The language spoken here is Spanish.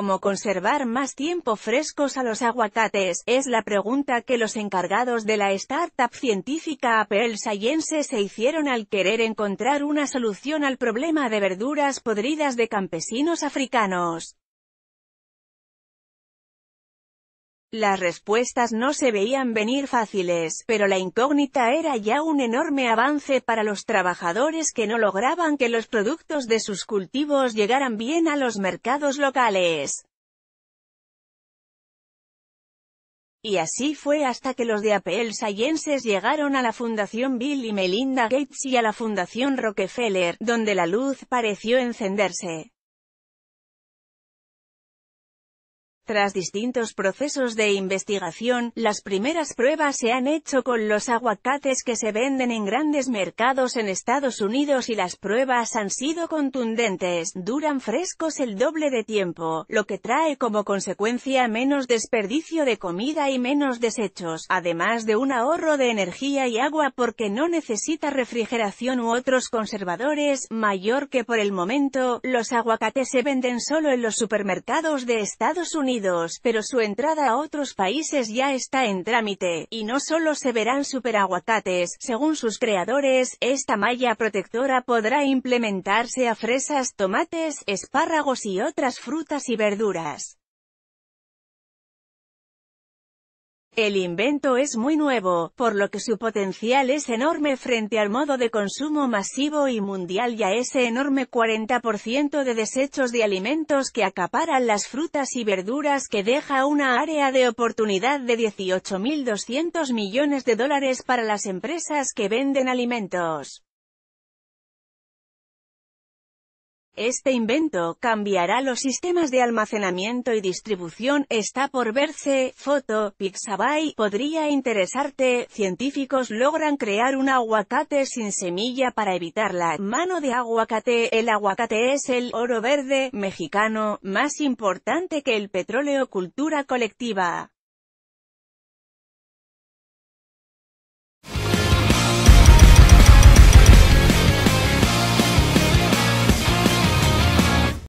¿Cómo conservar más tiempo frescos a los aguacates? Es la pregunta que los encargados de la startup científica Apeel Sciences se hicieron al querer encontrar una solución al problema de verduras podridas de campesinos africanos. Las respuestas no se veían venir fáciles, pero la incógnita era ya un enorme avance para los trabajadores que no lograban que los productos de sus cultivos llegaran bien a los mercados locales. Y así fue hasta que los de Apeel Sciences llegaron a la Fundación Bill y Melinda Gates y a la Fundación Rockefeller, donde la luz pareció encenderse. Tras distintos procesos de investigación, las primeras pruebas se han hecho con los aguacates que se venden en grandes mercados en Estados Unidos y las pruebas han sido contundentes, duran frescos el doble de tiempo, lo que trae como consecuencia menos desperdicio de comida y menos desechos, además de un ahorro de energía y agua porque no necesita refrigeración u otros conservadores, mayor que por el momento, los aguacates se venden solo en los supermercados de Estados Unidos. Pero su entrada a otros países ya está en trámite, y no solo se verán superaguacates, según sus creadores, esta malla protectora podrá implementarse a fresas, tomates, espárragos y otras frutas y verduras. El invento es muy nuevo, por lo que su potencial es enorme frente al modo de consumo masivo y mundial y a ese enorme 40% de desechos de alimentos que acaparan las frutas y verduras que deja una área de oportunidad de $18.200 millones para las empresas que venden alimentos. Este invento cambiará los sistemas de almacenamiento y distribución, está por verse. Foto, Pixabay, podría interesarte. Científicos logran crear un aguacate sin semilla para evitar la mano de aguacate. El aguacate es el oro verde mexicano, más importante que el petróleo. Cultura colectiva.